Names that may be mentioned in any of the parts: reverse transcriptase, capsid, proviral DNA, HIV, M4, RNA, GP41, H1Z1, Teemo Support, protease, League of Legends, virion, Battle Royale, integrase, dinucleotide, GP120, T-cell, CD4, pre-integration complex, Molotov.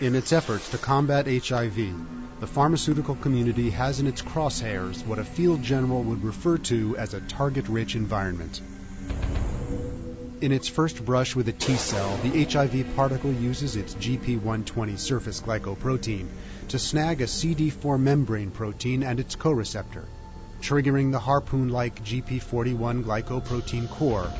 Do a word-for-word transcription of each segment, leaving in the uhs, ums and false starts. In its efforts to combat H I V, the pharmaceutical community has in its crosshairs what a field general would refer to as a target-rich environment. In its first brush with a T-cell, the H I V particle uses its G P one twenty surface glycoprotein to snag a C D four membrane protein and its co-receptor, triggering the harpoon-like G P forty-one glycoprotein core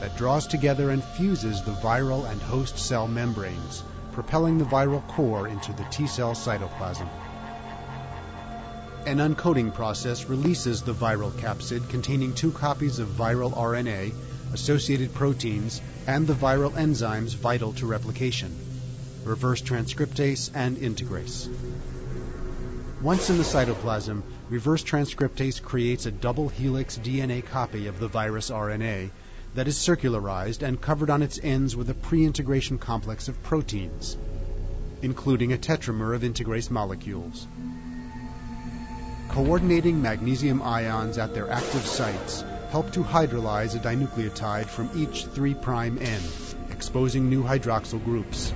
that draws together and fuses the viral and host cell membranes, propelling the viral core into the T-cell cytoplasm. An uncoating process releases the viral capsid containing two copies of viral R N A, associated proteins, and the viral enzymes vital to replication, reverse transcriptase and integrase. Once in the cytoplasm, reverse transcriptase creates a double helix D N A copy of the virus R N A that is circularized and covered on its ends with a pre-integration complex of proteins, including a tetramer of integrase molecules. Coordinating magnesium ions at their active sites help to hydrolyze a dinucleotide from each three prime end, exposing new hydroxyl groups.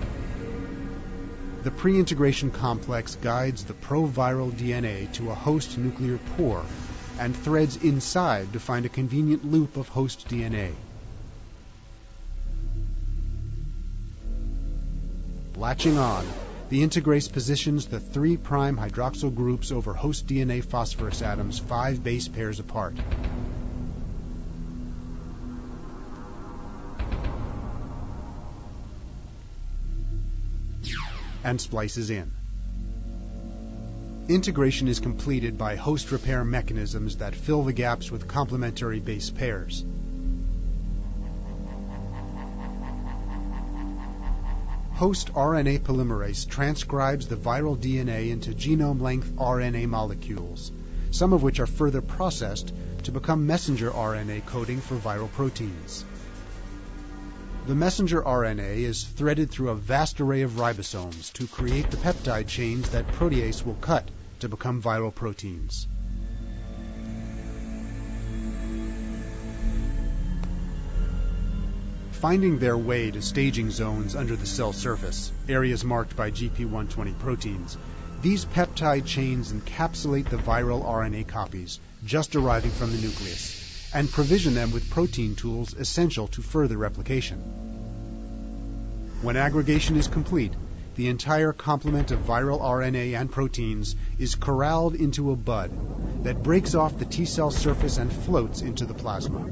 The pre-integration complex guides the proviral D N A to a host nuclear pore and threads inside to find a convenient loop of host D N A. Latching on, the integrase positions the three prime hydroxyl groups over host D N A phosphorus atoms five base pairs apart. And splices in. Integration is completed by host repair mechanisms that fill the gaps with complementary base pairs. Host R N A polymerase transcribes the viral D N A into genome-length R N A molecules, some of which are further processed to become messenger R N A coding for viral proteins. The messenger R N A is threaded through a vast array of ribosomes to create the peptide chains that protease will cut to become viral proteins. Finding their way to staging zones under the cell surface, areas marked by G P one twenty proteins, these peptide chains encapsulate the viral R N A copies just arriving from the nucleus, and provision them with protein tools essential to further replication. When aggregation is complete, the entire complement of viral R N A and proteins is corralled into a bud that breaks off the T-cell surface and floats into the plasma.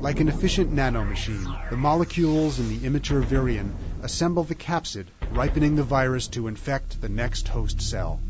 Like an efficient nanomachine, the molecules in the immature virion assemble the capsid, ripening the virus to infect the next host cell.